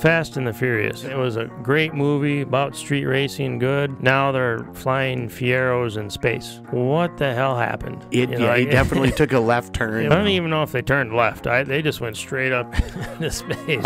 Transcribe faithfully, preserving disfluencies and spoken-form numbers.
Fast and the Furious. It was a great movie about street racing, good. Now they're flying Fieros in space. What the hell happened? It, you know, yeah, I, it definitely took a left turn. I don't even know if they turned left. I, they just went straight up into space.